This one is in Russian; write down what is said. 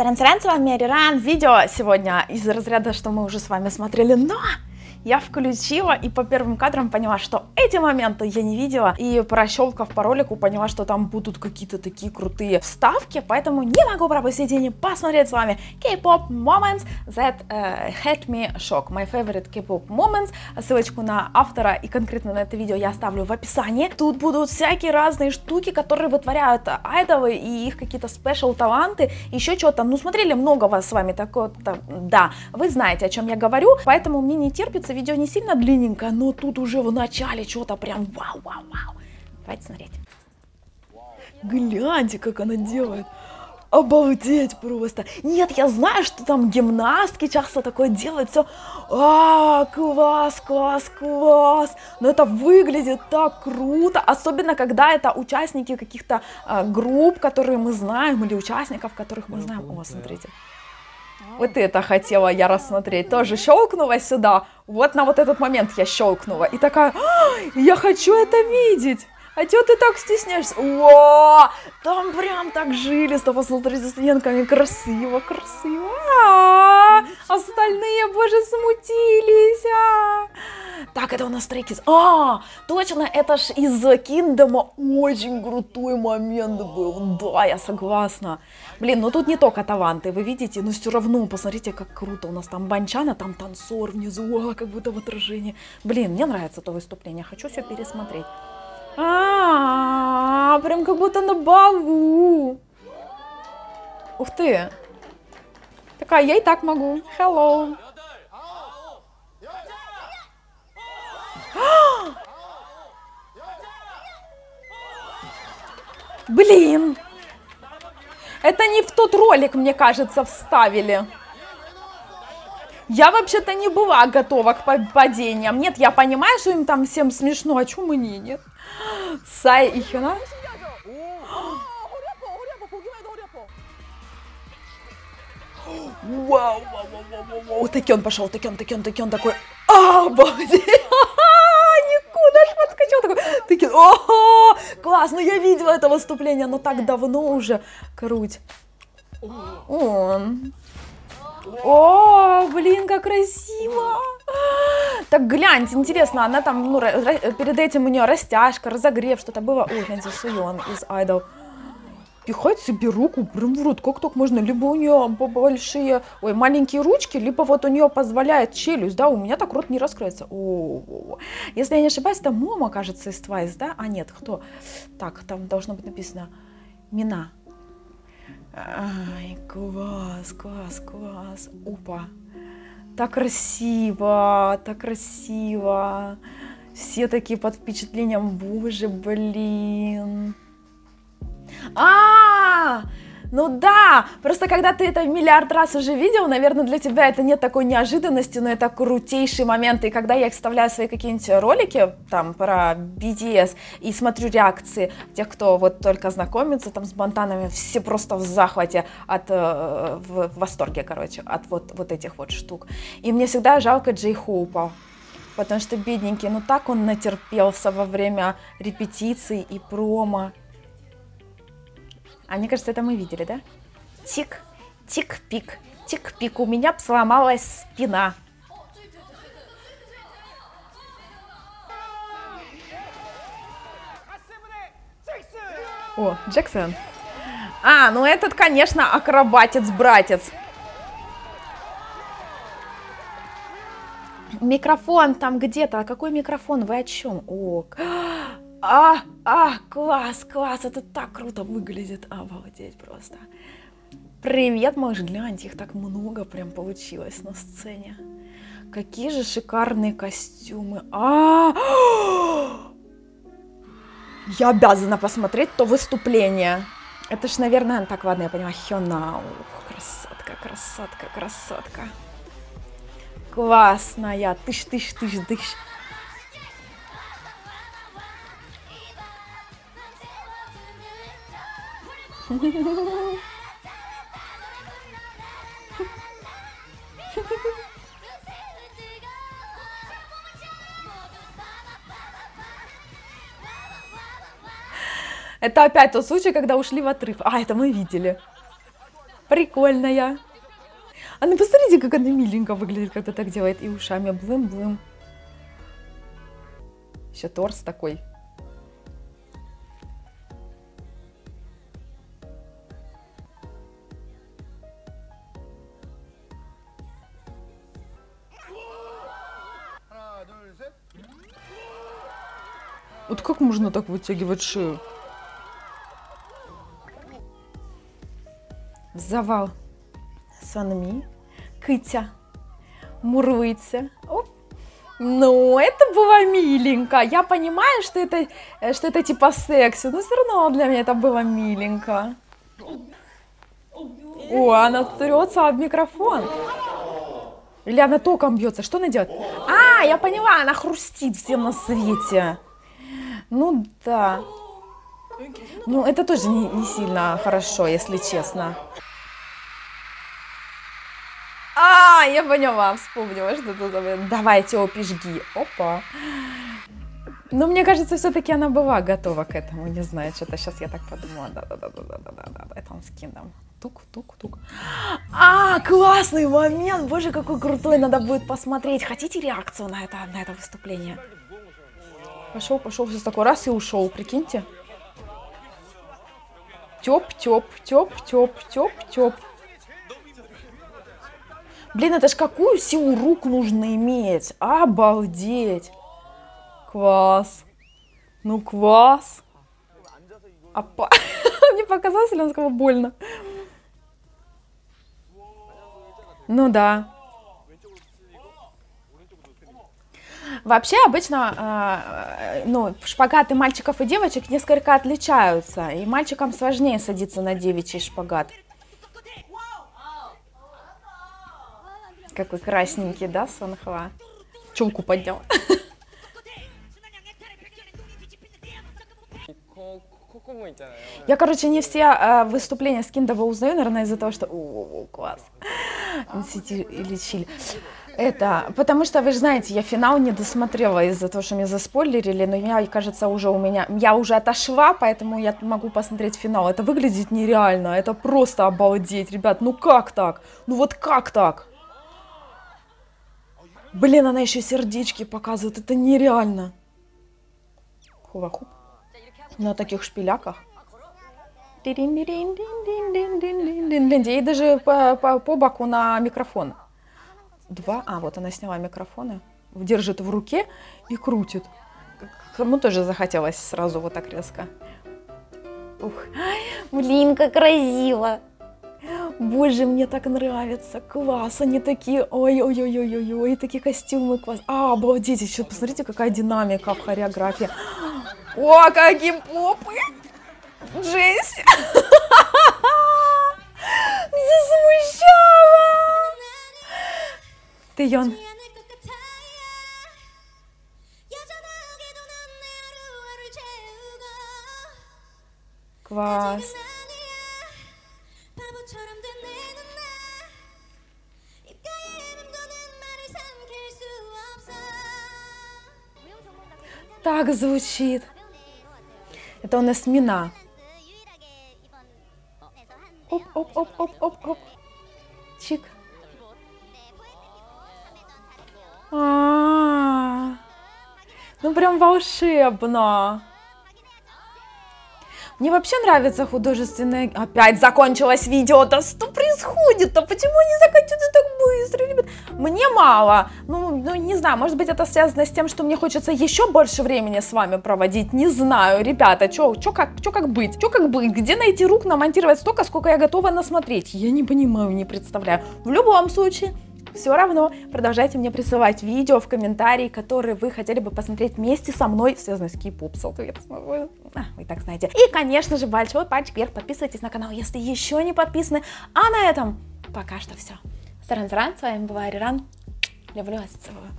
Таран-таран, с вами Риран. Видео сегодня из разряда, что мы уже с вами смотрели, но я включила и по первым кадрам поняла, что эти моменты я не видела, и прощелкав по ролику поняла, что там будут какие-то такие крутые вставки, поэтому не могу пропустить и не посмотреть с вами K-pop moments that had me shocked, my favorite K-pop moments. Ссылочку на автора и конкретно на это видео я оставлю в описании. Тут будут всякие разные штуки, которые вытворяют айдолы и их какие-то спешл таланты, еще что-то. Ну, смотрели много вас с вами такое, да, вы знаете, о чем я говорю, поэтому мне не терпится. Видео не сильно длинненькое, но тут уже в начале что-то прям вау. Давайте смотреть. Гляньте, как она делает. Обалдеть просто. Нет, я знаю, что там гимнастки часто такое делают, все. Класс. Но это выглядит так круто, особенно когда это участники каких-то групп, которые мы знаем, или участников, которых мы знаем. О, смотрите. Вот это хотела я рассмотреть. Тоже щелкнула сюда. Вот на вот этот момент я щелкнула. И такая, я хочу это видеть. А чё ты так стесняешься? О, там прям так жилисто, посмотрите, за стенками. Красиво. Остальные, боже, смутились. Так, это у нас Stray Kids. Точно, это ж из Kingdom. Очень крутой момент был. Да, я согласна. Блин, ну тут не только таланты, вы видите, но все равно, посмотрите, как круто. У нас там Банчана, там танцор внизу, как будто в отражении. Блин, мне нравится то выступление, хочу все пересмотреть. Прям как будто на балу. Ух ты. Такая, я и так могу. Hello. Блин. Это не в тот ролик, мне кажется, вставили. Я вообще-то не была готова к падениям. Нет, я понимаю, что им там всем смешно, а чё мне нет? Сай и Хёна. Вау. Таки он пошел такой. Обалдеть. Никуда ж подскочил такой. Таки. О, класс, ну я видела это выступление, но так давно уже. Круть. О, блин, как красиво. Так, гляньте, интересно, она там, ну, перед этим у нее растяжка, разогрев, что-то было. Ой, гляньте, Суён из Idol. Пихать себе руку прям в рот, как так можно? Либо у нее большие, ой, маленькие ручки, либо вот у нее позволяет челюсть, да, у меня так рот не раскроется. О-о-о. Если я не ошибаюсь, там Момо, кажется, из Twice, да? А нет, кто? Так, там должно быть написано Мина. Ай, класс. Опа. Так красиво. Все такие под впечатлением. Боже, блин. Ну да, просто когда ты это миллиард раз уже видел, наверное, для тебя это нет такой неожиданности, но это крутейшие моменты. И когда я их вставляю в свои какие-нибудь ролики, там, про BTS, и смотрю реакции тех, кто вот только знакомится там с бантанами, все просто в захвате, в восторге, короче, от вот этих вот штук. И мне всегда жалко Джей Хоупа, потому что бедненький, ну так он натерпелся во время репетиций и промо. А мне кажется, это мы видели, да? Тик-пик. У меня сломалась спина. О, Джексон. Ну этот, конечно, акробатец-братец. Микрофон там где-то. А какой микрофон? Вы о чем? О, класс, это так круто выглядит, обалдеть просто. Привет, малыш, гляньте, их так много прям получилось на сцене. Какие же шикарные костюмы. Я обязана посмотреть то выступление. Это ж, наверное, так, ладно, я поняла, Хёна, красотка. Классная, тыщ. Это опять тот случай, когда ушли в отрыв. Это мы видели. прикольная. А ну посмотрите, как она миленько выглядит, когда так делает. И ушами блым-блым. Еще торс такой. Вот как можно так вытягивать шею? Завал. Сонми. Кытя. Мурлыця. Оп. Ну, это было миленько. Я понимаю, что это типа секси, но все равно для меня это было миленько. О, она трется об микрофон. Или она током бьется. Что она делает? А, я поняла, она хрустит всем на свете. Ну да. Ну, это тоже не сильно хорошо, если честно. А, я поняла, вспомнила, что тут. Давайте опи жги. Опа. Но мне кажется, все-таки она была готова к этому. Не знаю, что-то сейчас я так подумала. Да. Это он с Kingdom. Тук-тук-тук. А, классный момент. Боже, какой крутой. Надо будет посмотреть. Хотите реакцию на это выступление? Пошел, сейчас такой раз и ушел, прикиньте. Тёп. Блин, это ж какую силу рук нужно иметь. Обалдеть. Класс. Ну, класс. Опа. Мне показалось, или он сказал больно? Ну да. Вообще, обычно ну, шпагаты мальчиков и девочек несколько отличаются. И мальчикам сложнее садиться на девичий шпагат. Какой красненький, да, Сонхва? Чулку поднял. Я, короче, не все выступления с Kingdom узнаю, наверное, из-за того, что... О, класс. NCT или Чили. Это, потому что, вы же знаете, я финал не досмотрела из-за того, что меня заспойлерили, но я, кажется, я уже отошла, поэтому я могу посмотреть финал. Это выглядит нереально, это просто обалдеть, ребят, ну как так? Ну вот как так? Блин, она еще сердечки показывает, это нереально. Хула-хуп. На таких шпиляках. И даже по боку на микрофон. Два. А, вот она сняла микрофоны, держит в руке и крутит. Кому тоже захотелось сразу вот так резко. Ух, блин, как красиво. Боже, мне так нравится. Класс, они такие, ой-ой-ой-ой-ой, такие костюмы, класс. А, обалдеть, еще посмотрите, какая динамика в хореографии. О, какие попы. Jessie. Засмущала. Йон. Класс. Так звучит. Это у нас мина. Оп-оп-оп-оп-оп-оп. Чик. А-а-а. Ну прям волшебно. Мне вообще нравится художественное... Опять закончилось видео. Да что происходит-то? Почему они заканчиваются так быстро, ребят? Мне мало. Ну, не знаю, может быть, это связано с тем, что мне хочется еще больше времени с вами проводить. Не знаю, ребята, чё как быть? Чё как быть? Где найти рук намонтировать столько, сколько я готова насмотреть? Я не понимаю, не представляю. В любом случае... Все равно продолжайте мне присылать видео в комментарии, которые вы хотели бы посмотреть вместе со мной, связанные с кей-поп, соответственно, вы так знаете. И, конечно же, большой пальчик вверх, подписывайтесь на канал, если еще не подписаны. А на этом пока что все. Саран-саран, с вами была Риран. Люблю вас, целую.